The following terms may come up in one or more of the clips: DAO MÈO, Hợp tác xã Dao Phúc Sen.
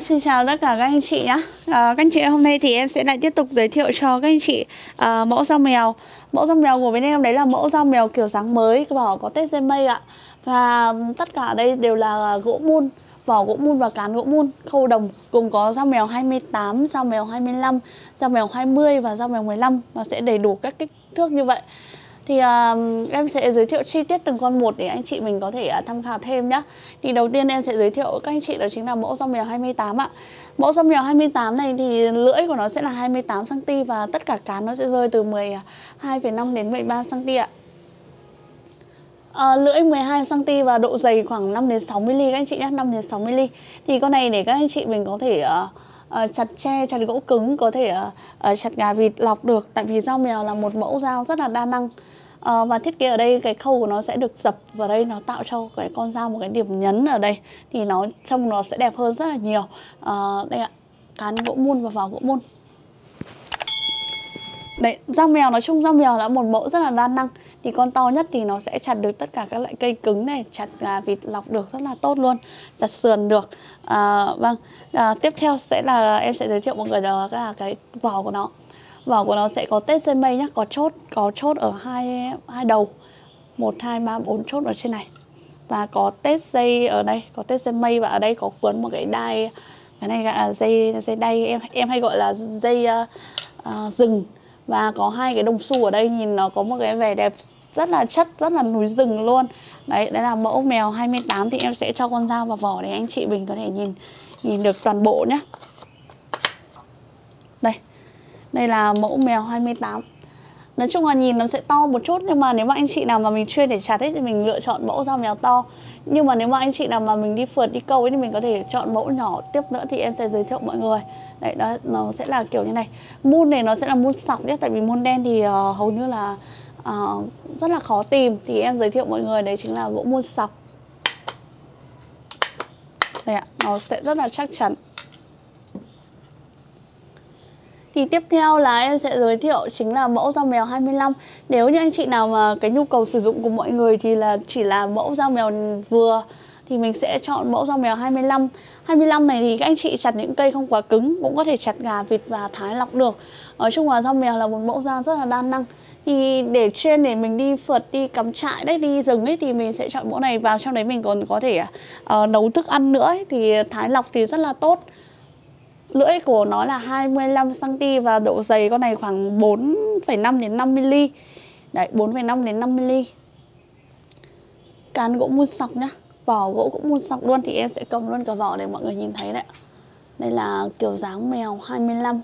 Xin chào tất cả các anh chị nhé. Các anh chị, hôm nay thì em sẽ lại tiếp tục giới thiệu cho các anh chị mẫu dao mèo. Mẫu dao mèo của bên em đấy là mẫu dao mèo kiểu dáng mới, vỏ có tết dây mây ạ. Và tất cả đây đều là gỗ mun, vỏ gỗ mun và cán gỗ mun, khâu đồng. Cùng có dao mèo 28, dao mèo 25, dao mèo 20 và dao mèo 15. Nó sẽ đầy đủ các kích thước như vậy. Thì em sẽ giới thiệu chi tiết từng con một để anh chị mình có thể tham khảo thêm nhé. Thì đầu tiên em sẽ giới thiệu các anh chị đó chính là mẫu dao mèo 28 ạ. Mẫu dao mèo 28 này thì lưỡi của nó sẽ là 28 cm và tất cả cán nó sẽ rơi từ 12,5 đến 13 cm ạ. Lưỡi 12 cm và độ dày khoảng 5 đến 6 mm các anh chị nhé, 5 đến 6 mm. Thì con này để các anh chị mình có thể chặt tre, chặt gỗ cứng, có thể chặt gà vịt, lọc được. Tại vì dao mèo là một mẫu dao rất là đa năng. Và thiết kế ở đây cái khâu của nó sẽ được dập vào đây, nó tạo cho cái con dao một cái điểm nhấn ở đây. Thì nó trông nó sẽ đẹp hơn rất là nhiều. Đây ạ, cán gỗ mun và vào gỗ mun. Đấy, dao mèo, nói chung dao mèo là một mẫu rất là đa năng. Thì con to nhất thì nó sẽ chặt được tất cả các loại cây cứng này, chặt vịt lọc được rất là tốt luôn, chặt sườn được. Tiếp theo sẽ là em sẽ giới thiệu mọi người đó là cái vỏ của nó. Vỏ của nó sẽ có tết dây mây nhé, có chốt ở hai đầu, 1, 2, 3, 4 chốt ở trên này. Và có tết dây ở đây, có tết dây mây, và ở đây có cuốn một cái đai, cái này là dây đay, em hay gọi là dây rừng. Và có hai cái đồng xu ở đây, nhìn nó có một cái vẻ đẹp rất là chất, rất là núi rừng luôn. Đấy, đấy là mẫu mèo 28. Thì em sẽ cho con dao vào vỏ để anh chị mình có thể nhìn được toàn bộ nhé. Đây, đây là mẫu mèo 28. Nói chung là nhìn nó sẽ to một chút, nhưng mà nếu mà anh chị nào mà mình chuyên để chặt ấy thì mình lựa chọn mẫu dao mèo to. Nhưng mà nếu mà anh chị nào mà mình đi phượt, đi câu ấy thì mình có thể chọn mẫu nhỏ. Tiếp nữa thì em sẽ giới thiệu mọi người. Đấy, đó, nó sẽ là kiểu như này. Mun này nó sẽ là mun sọc nhé, tại vì mun đen thì hầu như là rất là khó tìm. Thì em giới thiệu mọi người đấy chính là gỗ mun sọc. Đây ạ, nó sẽ rất là chắc chắn. Thì tiếp theo là em sẽ giới thiệu chính là mẫu dao mèo 25. Nếu như anh chị nào mà cái nhu cầu sử dụng của mọi người thì là chỉ là mẫu dao mèo vừa, thì mình sẽ chọn mẫu dao mèo 25. 25 này thì các anh chị chặt những cây không quá cứng, cũng có thể chặt gà, vịt và thái lọc được. Nói chung là dao mèo là một mẫu dao rất là đa năng. Thì để chuyên để mình đi phượt, đi cắm trại đấy, đi rừng ấy thì mình sẽ chọn mẫu này. Vào trong đấy mình còn có thể nấu thức ăn nữa ấy, thì thái lọc thì rất là tốt. Lưỡi của nó là 25 cm và độ dày con này khoảng 4,5 đến 5 mm. Đấy, 4,5 đến 5 mm. Cán gỗ mun sọc nhá, vỏ gỗ cũng mun sọc luôn. Thì em sẽ cầm luôn cả vỏ để mọi người nhìn thấy đấy. Đây là kiểu dáng mèo 25.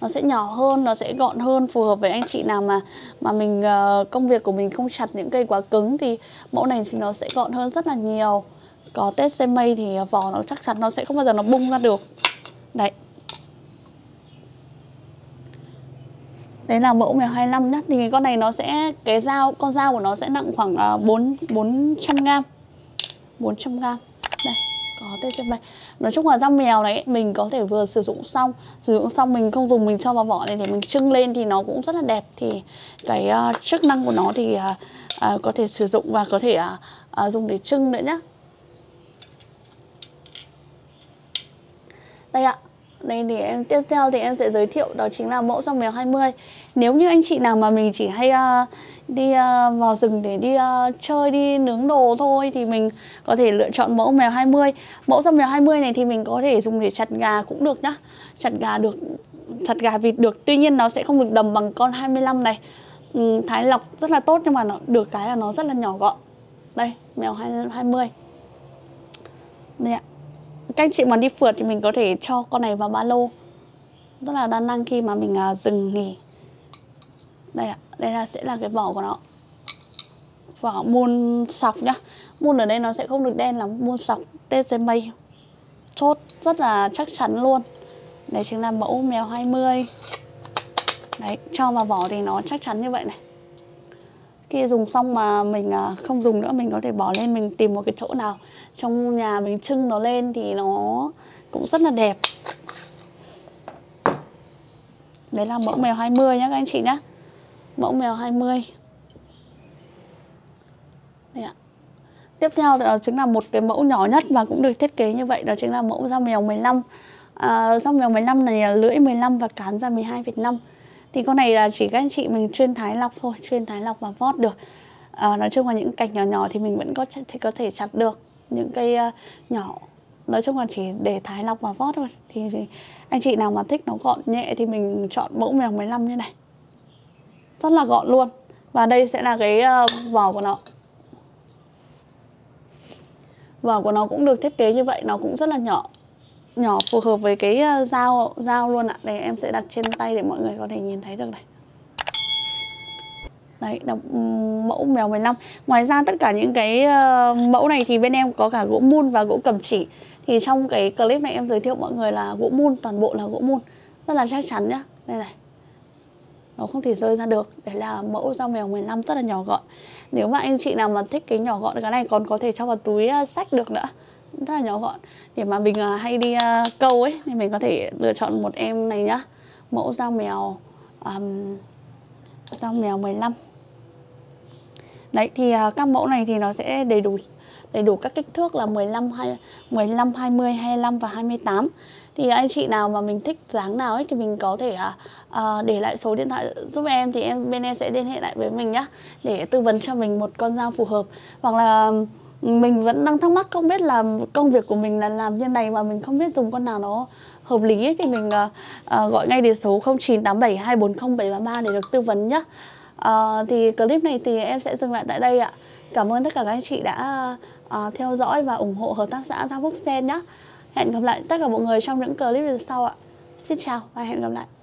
Nó sẽ nhỏ hơn, nó sẽ gọn hơn, phù hợp với anh chị nào mà mình công việc của mình không chặt những cây quá cứng. Thì mẫu này thì nó sẽ gọn hơn rất là nhiều. Có tết xe mây thì vỏ nó chắc chắn, nó sẽ không bao giờ nó bung ra được. Đấy, đấy là mẫu mèo 25 nhá. Thì con này nó sẽ, con dao của nó sẽ nặng khoảng 400g. 400g. Đây, có tên trên đây. Nói chung là dao mèo này mình có thể vừa sử dụng xong mình không dùng, mình cho vào vỏ này để mình trưng lên thì nó cũng rất là đẹp. Thì cái chức năng của nó thì có thể sử dụng và có thể dùng để trưng nữa nhá. Đây ạ, đây thì tiếp theo thì em sẽ giới thiệu đó chính là mẫu dao mèo 20. Nếu như anh chị nào mà mình chỉ hay đi vào rừng để đi chơi, đi nướng đồ thôi thì mình có thể lựa chọn mẫu mèo 20. Mẫu dao mèo 20 này thì mình có thể dùng để chặt gà cũng được nhá. Chặt gà vịt được, tuy nhiên nó sẽ không được đầm bằng con 25 này. Thái lọc rất là tốt, nhưng mà nó được cái là nó rất là nhỏ gọn. Đây, mèo 20. Đây ạ. Các anh chị mà đi phượt thì mình có thể cho con này vào ba lô, rất là đa năng khi mà mình dừng nghỉ. Đây ạ, đây sẽ là cái vỏ của nó. Vỏ mun sọc nhá. Mun ở đây nó sẽ không được đen lắm, mun sọc, tết dây mây. Chốt rất là chắc chắn luôn. Đấy chính là mẫu mèo 20. Đấy, cho vào vỏ thì nó chắc chắn như vậy này. Khi dùng xong mà mình không dùng nữa, mình có thể bỏ lên, mình tìm một cái chỗ nào trong nhà mình trưng nó lên thì nó cũng rất là đẹp. Đấy là mẫu mèo 20 nhé các anh chị nhé. Mẫu mèo 20. Đây ạ. Tiếp theo đó chính là một cái mẫu nhỏ nhất và cũng được thiết kế như vậy, đó chính là mẫu dao mèo 15. Dao mèo 15 này là lưỡi 15 và cán da 12 Việt Nam. Thì con này là chỉ các anh chị mình chuyên thái lọc thôi, chuyên thái lọc và vót được. Nói chung là những cành nhỏ nhỏ thì mình vẫn có thể chặt được những cây nhỏ. Nói chung là chỉ để thái lọc và vót thôi. Thì anh chị nào mà thích nó gọn nhẹ thì mình chọn mẫu mèo 15 như này. Rất là gọn luôn. Và đây sẽ là cái vỏ của nó. Vỏ của nó cũng được thiết kế như vậy, nó cũng rất là nhỏ. Nhỏ phù hợp với cái dao luôn ạ. Đây em sẽ đặt trên tay để mọi người có thể nhìn thấy được này. Đấy, mẫu mèo 15. Ngoài ra tất cả những cái mẫu này thì bên em có cả gỗ mun và gỗ cầm chỉ. Thì trong cái clip này em giới thiệu mọi người là gỗ mun, toàn bộ là gỗ mun. Rất là chắc chắn nhá. Đây này. Nó không thể rơi ra được. Đấy là mẫu dao mèo 15 rất là nhỏ gọn. Nếu mà anh chị nào mà thích cái nhỏ gọn cái này còn có thể cho vào túi sách được nữa. Rất là nhỏ gọn. Để mà mình hay đi câu ấy thì mình có thể lựa chọn một em này nhá. Mẫu dao mèo 15. Đấy thì các mẫu này thì nó sẽ đầy đủ các kích thước là 15, 20, 25 và 28. Thì anh chị nào mà mình thích dáng nào ấy thì mình có thể để lại số điện thoại giúp em, thì bên em sẽ liên hệ lại với mình nhá, để tư vấn cho mình một con dao phù hợp. Hoặc là mình vẫn đang thắc mắc không biết là công việc của mình là làm như này mà mình không biết dùng con nào nó hợp lý ấy, thì mình gọi ngay đến số 0987240733 để được tư vấn nhé. Thì clip này thì em sẽ dừng lại tại đây ạ. Cảm ơn tất cả các anh chị đã theo dõi và ủng hộ Hợp tác xã Dao Phúc Sen nhé. Hẹn gặp lại tất cả mọi người trong những clip lần sau ạ. Xin chào và hẹn gặp lại.